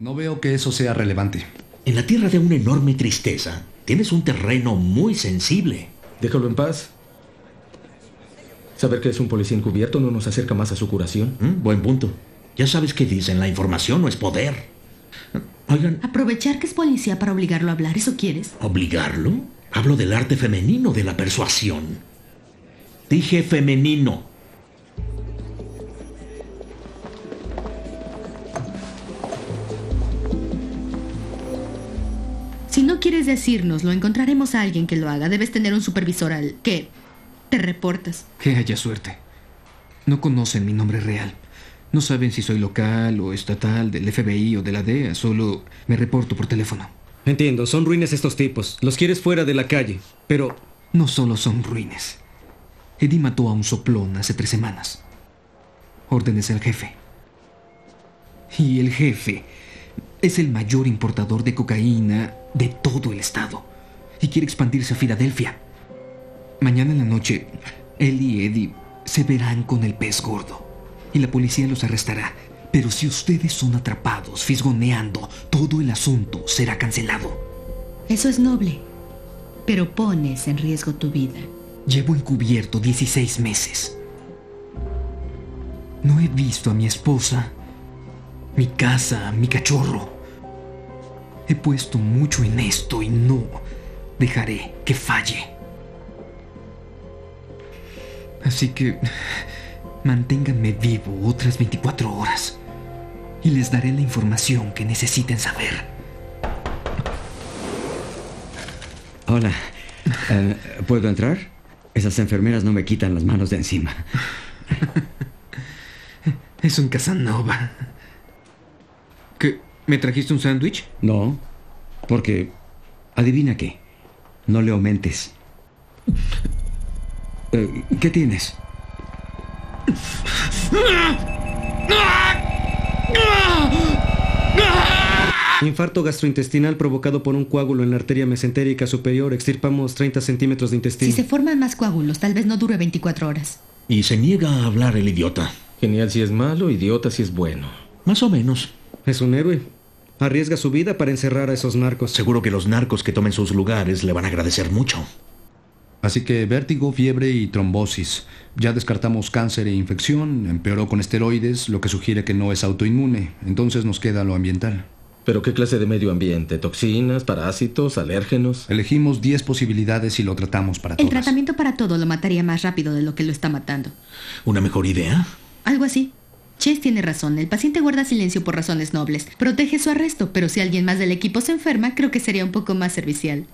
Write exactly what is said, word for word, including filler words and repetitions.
No veo que eso sea relevante. En la tierra de una enorme tristeza, tienes un terreno muy sensible. Déjalo en paz. Saber que es un policía encubierto no nos acerca más a su curación. Mm, buen punto. Ya sabes qué dicen, la información no es poder. Oigan... Aprovechar que es policía para obligarlo a hablar, ¿eso quieres? ¿Obligarlo? Hablo del arte femenino de la persuasión. Dije femenino. Si no quieres decírnoslo, encontraremos a alguien que lo haga. Debes tener un supervisor al que te reportas. Que haya suerte. No conocen mi nombre real. No saben si soy local o estatal, del F B I o de la D E A. Solo me reporto por teléfono. Entiendo, son ruines estos tipos. Los quieres fuera de la calle, pero... No solo son ruines. Eddie mató a un soplón hace tres semanas. Órdenes del jefe. Y el jefe es el mayor importador de cocaína de todo el estado. Y quiere expandirse a Filadelfia. Mañana en la noche, él y Eddie se verán con el pez gordo. Y la policía los arrestará. Pero si ustedes son atrapados fisgoneando, todo el asunto será cancelado. Eso es noble. Pero pones en riesgo tu vida. Llevo encubierto dieciséis meses. No he visto a mi esposa, mi casa, mi cachorro. He puesto mucho en esto y no dejaré que falle. Así que... manténganme vivo otras veinticuatro horas y les daré la información que necesiten saber. Hola, uh, ¿puedo entrar? Esas enfermeras no me quitan las manos de encima. Es un Casanova. ¿Qué? ¿Me trajiste un sándwich? No, porque... adivina qué. No le aumentes. uh, ¿Qué tienes? Infarto gastrointestinal provocado por un coágulo en la arteria mesentérica superior. Extirpamos treinta centímetros de intestino. Si se forman más coágulos, tal vez no dure veinticuatro horas. Y se niega a hablar el idiota. Genial si es malo, idiota si es bueno. Más o menos. Es un héroe. Arriesga su vida para encerrar a esos narcos. Seguro que los narcos que tomen sus lugares le van a agradecer mucho. Así que vértigo, fiebre y trombosis. Ya descartamos cáncer e infección, empeoró con esteroides, lo que sugiere que no es autoinmune. Entonces nos queda lo ambiental. ¿Pero qué clase de medio ambiente? ¿Toxinas, parásitos, alérgenos? Elegimos diez posibilidades y lo tratamos para todas. El tratamiento para todo lo mataría más rápido de lo que lo está matando. ¿Una mejor idea? Algo así. Chase tiene razón. El paciente guarda silencio por razones nobles. Protege su arresto, pero si alguien más del equipo se enferma, creo que sería un poco más servicial.